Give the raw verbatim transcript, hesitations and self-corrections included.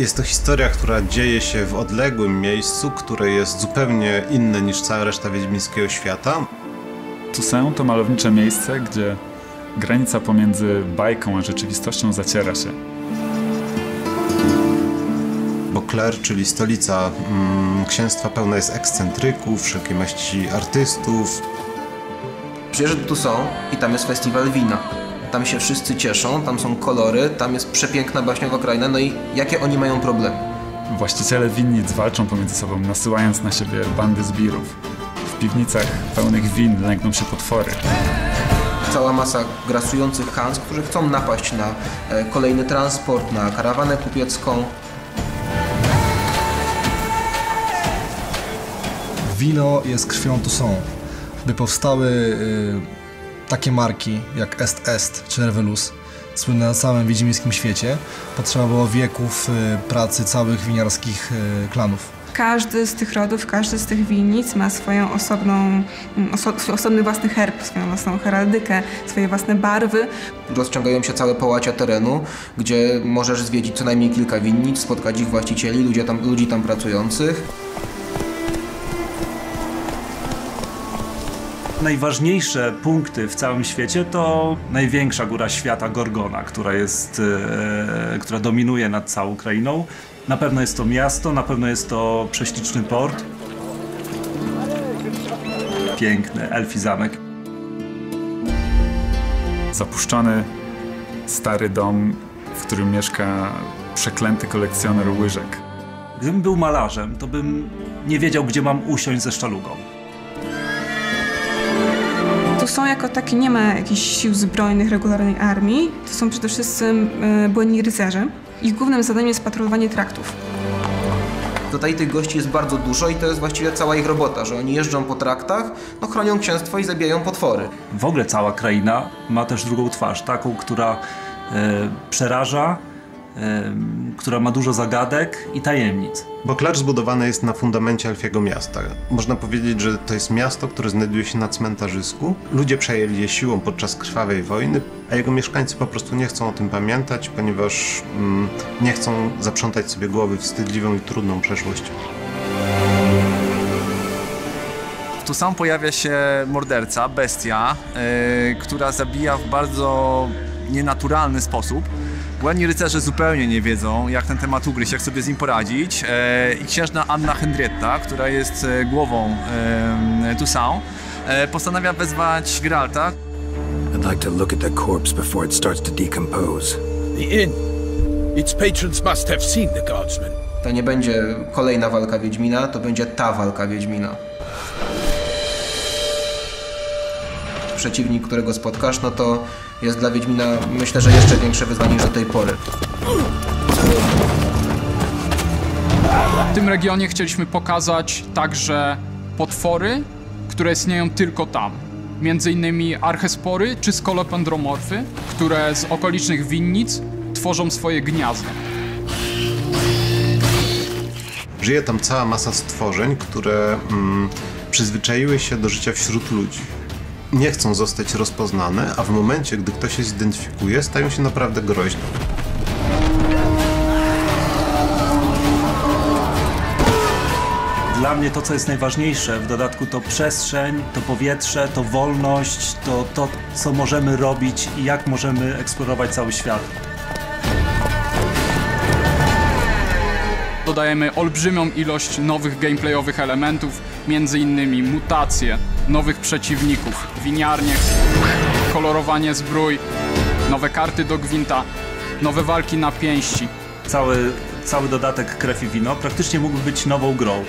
jest to historia, która dzieje się w odległym miejscu, które jest zupełnie inne niż cała reszta wiedźmińskiego świata. Toussaint to malownicze miejsce, gdzie granica pomiędzy bajką a rzeczywistością zaciera się. Bo Kler, czyli stolica mm, księstwa, pełna jest ekscentryków, wszelkiej maści artystów. Przyjeżdżę do Toussaint i tam jest festiwal wina. Tam się wszyscy cieszą, tam są kolory, tam jest przepiękna baśniowa kraina, no i jakie oni mają problemy? Właściciele winnic walczą pomiędzy sobą, nasyłając na siebie bandy zbirów. W piwnicach pełnych win lękną się potwory. Cała masa grasujących Hans, którzy chcą napaść na kolejny transport, na karawanę kupiecką. Wino jest krwią Toussaint. By powstały y, takie marki jak Est Est czy Nervelus, słynne na całym wiedźmińskim świecie, potrzeba było wieków y, pracy całych winiarskich y, klanów. Każdy z tych rodów, każdy z tych winnic ma swoją osobną, oso, osobny własny herb, swoją własną heraldykę, swoje własne barwy. Rozciągają się całe połacia terenu, gdzie możesz zwiedzić co najmniej kilka winnic, spotkać ich właścicieli, ludzi tam, ludzi tam pracujących. Najważniejsze punkty w całym świecie to największa góra świata, Gorgona, która, jest, e, która dominuje nad całą Ukrainą. Na pewno jest to miasto, na pewno jest to prześliczny port. Piękny, Elfi zamek. Zapuszczony, stary dom, w którym mieszka przeklęty kolekcjoner łyżek. Gdybym był malarzem, to bym nie wiedział, gdzie mam usiąść ze sztalugą. Toussaint jako taki nie ma jakichś sił zbrojnych, regularnej armii. To są przede wszystkim y, błędni rycerze. Ich głównym zadaniem jest patrolowanie traktów. Tutaj tych gości jest bardzo dużo i to jest właściwie cała ich robota, że oni jeżdżą po traktach, no chronią księstwo i zabijają potwory. W ogóle cała kraina ma też drugą twarz, taką, która y, przeraża, y, która ma dużo zagadek i tajemnic. Bo Kler zbudowany jest na fundamencie Elfiego miasta. Można powiedzieć, że to jest miasto, które znajduje się na cmentarzysku. Ludzie przejęli je siłą podczas krwawej wojny, a jego mieszkańcy po prostu nie chcą o tym pamiętać, ponieważ mm, nie chcą zaprzątać sobie głowy wstydliwą i trudną przeszłością. Tu sam pojawia się morderca, bestia, yy, która zabija w bardzo nienaturalny sposób. Błędni rycerze zupełnie nie wiedzą, jak ten temat ugryźć, jak sobie z nim poradzić. E, I księżna Anna Henrietta, która jest głową e, Toussaint, e, postanawia wezwać Geralta. I'd like to look at that corpse before it starts to decompose. The inn. Its patrons must have seen the guardsman. To nie będzie kolejna walka Wiedźmina, to będzie ta walka Wiedźmina. Przeciwnik, którego spotkasz, no to jest dla Wiedźmina, myślę, że jeszcze większe wyzwanie niż do tej pory. W tym regionie chcieliśmy pokazać także potwory, które istnieją tylko tam. Między innymi archespory czy skolopendromorfy, które z okolicznych winnic tworzą swoje gniazda. Żyje tam cała masa stworzeń, które mm, przyzwyczaiły się do życia wśród ludzi. Nie chcą zostać rozpoznane, a w momencie, gdy ktoś się zidentyfikuje, stają się naprawdę groźne. Dla mnie to, co jest najważniejsze, w dodatku to przestrzeń, to powietrze, to wolność, to to, co możemy robić i jak możemy eksplorować cały świat. Dodajemy olbrzymią ilość nowych gameplayowych elementów, między innymi mutacje, nowych przeciwników, winiarnie, kolorowanie zbrój, nowe karty do gwinta, nowe walki na pięści. Cały, cały dodatek krew i wino praktycznie mógł być nową grą.